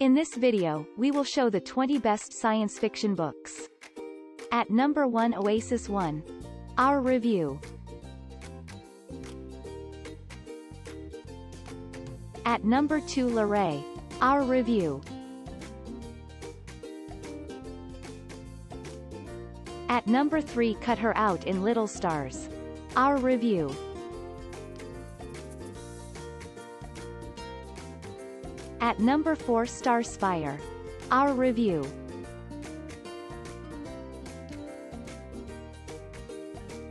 In this video, we will show the 20 best science fiction books. At number 1, Oasis 1. Our review. At number 2, Luray. Our review. At number 3, Cut Her Out in Little Stars. Our review. At number 4, Star Spire. Our review.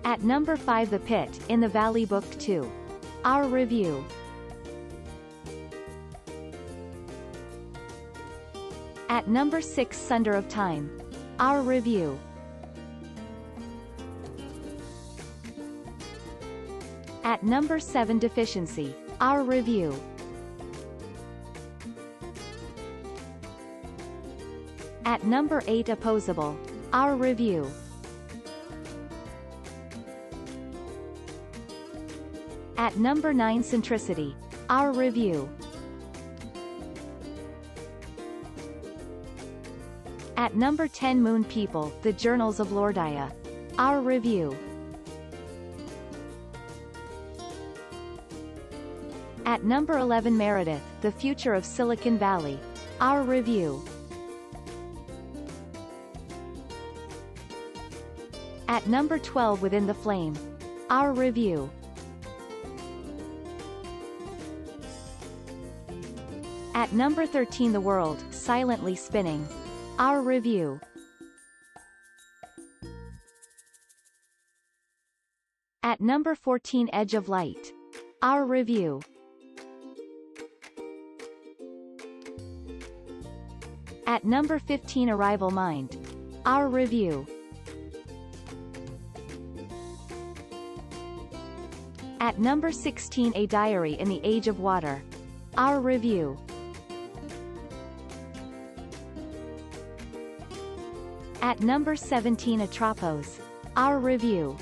At number 5, The Pit, in the Valley Book 2. Our review. At number 6, Sunder of Time. Our review. At number 7, Deficiency. Our review. At number 8, Opposable. Our review. At number 9, Centricity. Our review. At number 10, Moon People, The Journals of Lordia. Our review. At number 11, Meredith, The Future of Silicon Valley. Our review. At number 12, Within the Flame. Our review. At number 13, The World, Silently Spinning. Our review. At number 14, Edge of Light. Our review. At number 15, Arrival Mind. Our review. At number 16, A Diary in the Age of Water. Our review. At number 17, Atropos. Our review.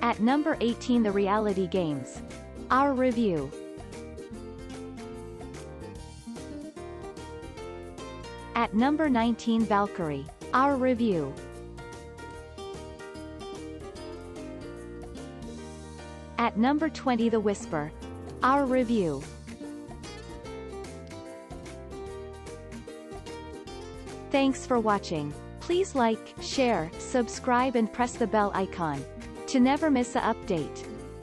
At number 18, The Reality Games. Our review. At number 19, Valkyrie. Our review. At number 20, The Whisper. Our review. Thanks for watching. Please like, share, subscribe and press the bell icon to never miss an update.